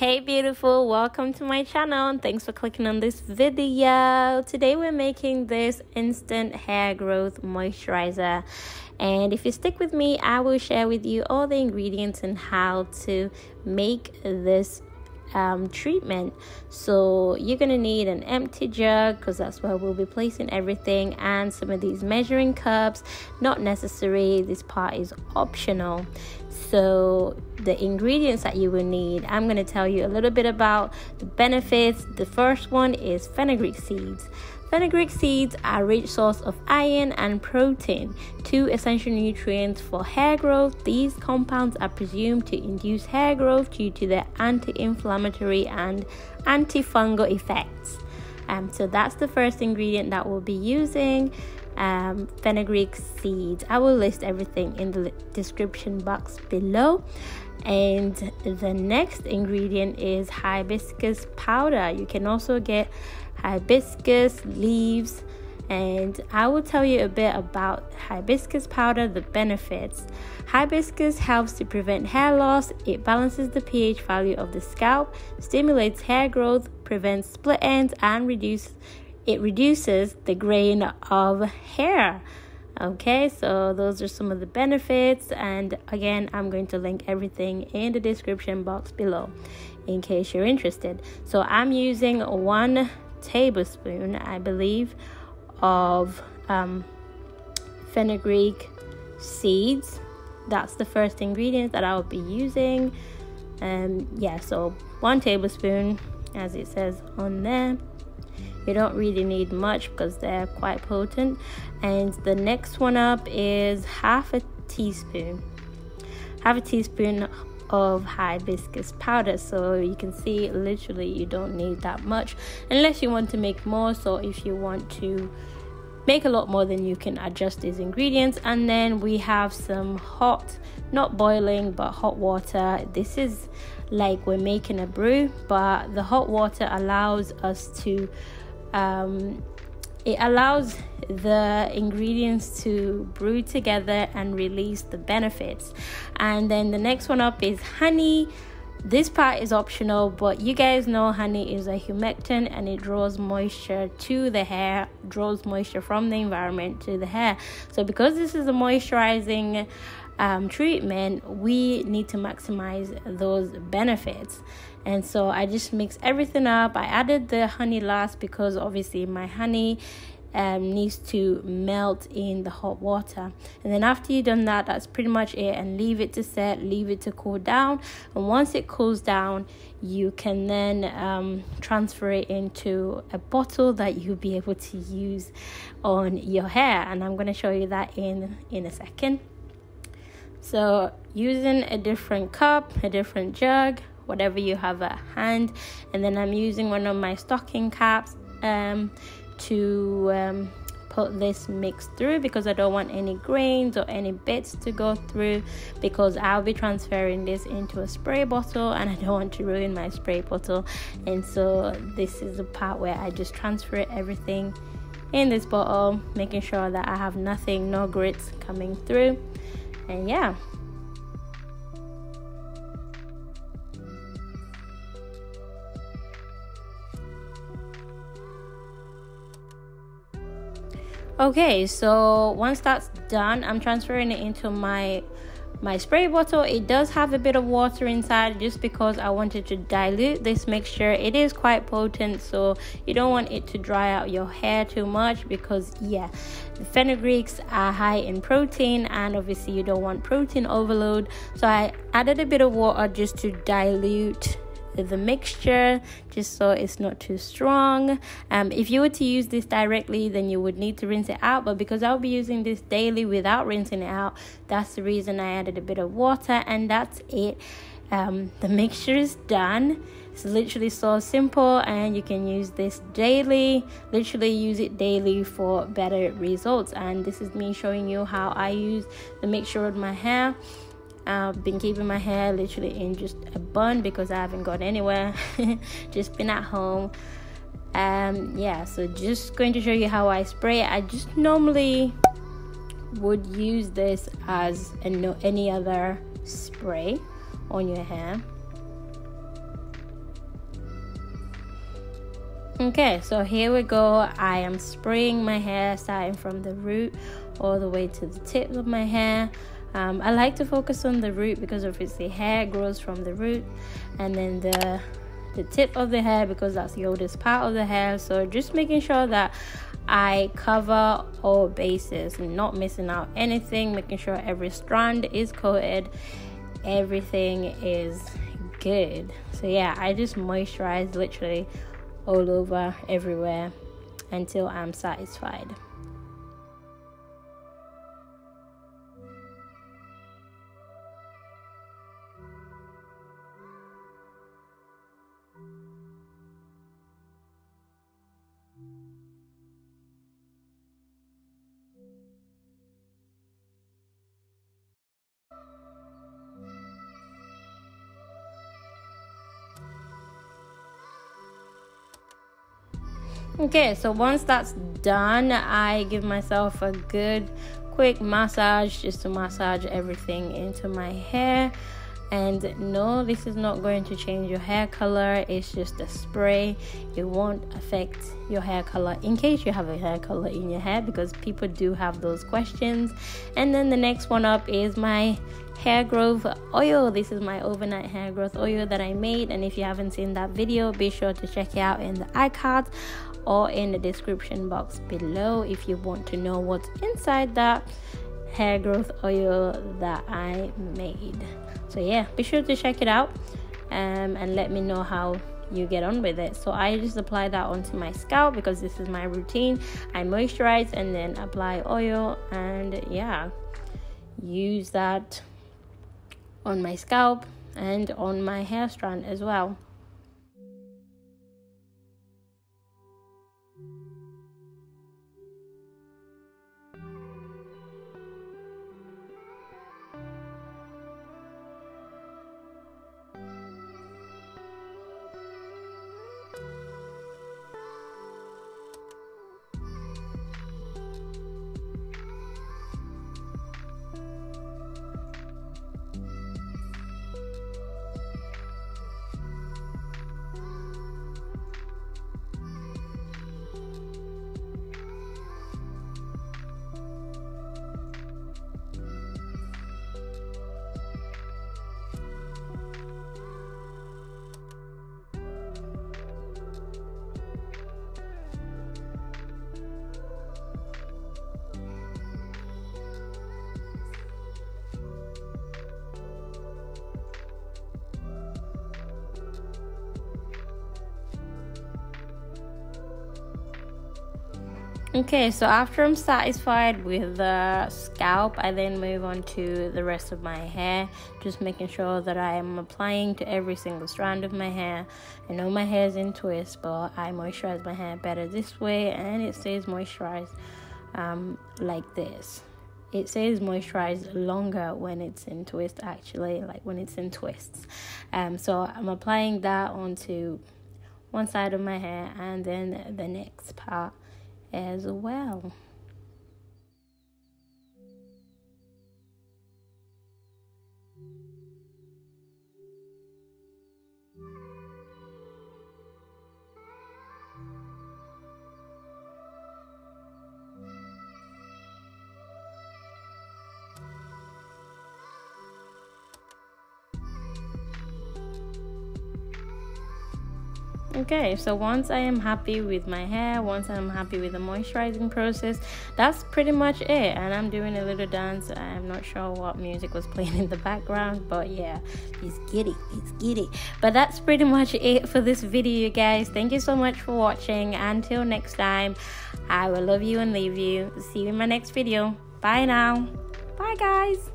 Hey beautiful, welcome to my channel and thanks for clicking on this video. Today we're making this instant hair growth moisturizer, and if you stick with me I will share with you all the ingredients and how to make this treatment. So you're gonna need an empty jug because that's where we'll be placing everything, and some of these measuring cups. Not necessary, this part is optional. So the ingredients that you will need, I'm gonna tell you a little bit about the benefits. The first one is fenugreek seeds. Fenugreek seeds are a rich source of iron and protein, two essential nutrients for hair growth. These compounds are presumed to induce hair growth due to their anti-inflammatory and antifungal effects. So that's the first ingredient that we'll be using, fenugreek seeds. I will list everything in the description box below. And the next ingredient is hibiscus powder. You can also get hibiscus leaves, and I will tell you a bit about hibiscus powder, the benefits. Hibiscus helps to prevent hair loss. It balances the pH value of the scalp, stimulates hair growth, prevents split ends, and reduces the grain of hair. Okay, so those are some of the benefits, and again I'm going to link everything in the description box below in case you're interested. So I'm using 1 tablespoon, I believe, of fenugreek seeds. That's the first ingredient that I'll be using. Yeah, so 1 tablespoon, as it says on there. You don't really need much because they're quite potent. And the next one up is half a teaspoon of hibiscus powder. So you can see literally you don't need that much unless you want to make more. So if you want to make a lot more, then you can adjust these ingredients. And then we have some hot, not boiling, but hot water. This is like we're making a brew, but the hot water allows us to it allows the ingredients to brew together and release the benefits. And then the next one up is honey. This part is optional, but you guys know honey is a humectant and it draws moisture to the hair, draws moisture from the environment to the hair. So because this is a moisturizing treatment, we need to maximize those benefits. And so I just mix everything up. I added the honey last because obviously my honey needs to melt in the hot water. And then after you've done that, that's pretty much it, and leave it to set, leave it to cool down. And once it cools down, you can then transfer it into a bottle that you'll be able to use on your hair, and I'm going to show you that in a second. So using a different cup, a different jug, whatever you have at hand. And then I'm using one of my stocking caps to put this mix through, because I don't want any grains or any bits to go through, because I'll be transferring this into a spray bottle and I don't want to ruin my spray bottle. And so this is the part where I just transfer everything in this bottle, making sure that I have nothing, no grits coming through. And yeah, okay, so once that's done, I'm transferring it into my spray bottle. It does have a bit of water inside just because I wanted to dilute this mixture. It is quite potent, so you don't want it to dry out your hair too much, because yeah, the fenugreeks are high in protein and obviously you don't want protein overload. So I added a bit of water just to dilute the mixture, just so it's not too strong. If you were to use this directly, then you would need to rinse it out, but because I'll be using this daily without rinsing it out, that's the reason I added a bit of water. And that's it. The mixture is done. It's literally so simple, and you can use this daily, literally use it daily for better results. And this is me showing you how I use the mixture on my hair. I've been keeping my hair literally in just a bun because I haven't gone anywhere, just been at home. Yeah, so just going to show you how I spray it. I just normally would use this as any other spray on your hair. Okay, so here we go. I am spraying my hair starting from the root all the way to the tips of my hair. I like to focus on the root because obviously hair grows from the root, and then the tip of the hair because that's the oldest part of the hair. So just making sure that I cover all bases and not missing out anything, making sure every strand is coated, everything is good. So yeah, I just moisturize literally all over, everywhere, until I'm satisfied. Okay, so once that's done, I give myself a good quick massage just to massage everything into my hair. And no, this is not going to change your hair color, it's just a spray. It won't affect your hair color, in case you have a hair color in your hair, because people do have those questions. And then the next one up is my hair growth oil. This is my overnight hair growth oil that I made, and if you haven't seen that video, be sure to check it out in the iCard or in the description box below if you want to know what's inside that hair growth oil that I made. So yeah, be sure to check it out and let me know how you get on with it. So I just apply that onto my scalp because this is my routine. I moisturize and then apply oil, and yeah, use that on my scalp and on my hair strand as well. Okay, so after I'm satisfied with the scalp, I then move on to the rest of my hair, just making sure that I am applying to every single strand of my hair. I know my hair is in twists, but I moisturize my hair better this way, and it stays moisturized like this. It stays moisturized longer when it's in twists, actually, like when it's in twists. So I'm applying that onto one side of my hair and then the next part as well. Okay, so once I am happy with my hair, once I'm happy with the moisturizing process, that's pretty much it. And I'm doing a little dance. I'm not sure what music was playing in the background, but yeah, it's giddy, it's giddy. But that's pretty much it for this video, guys. Thank you so much for watching. Until next time, I will love you and leave you. See you in my next video. Bye now. Bye, guys.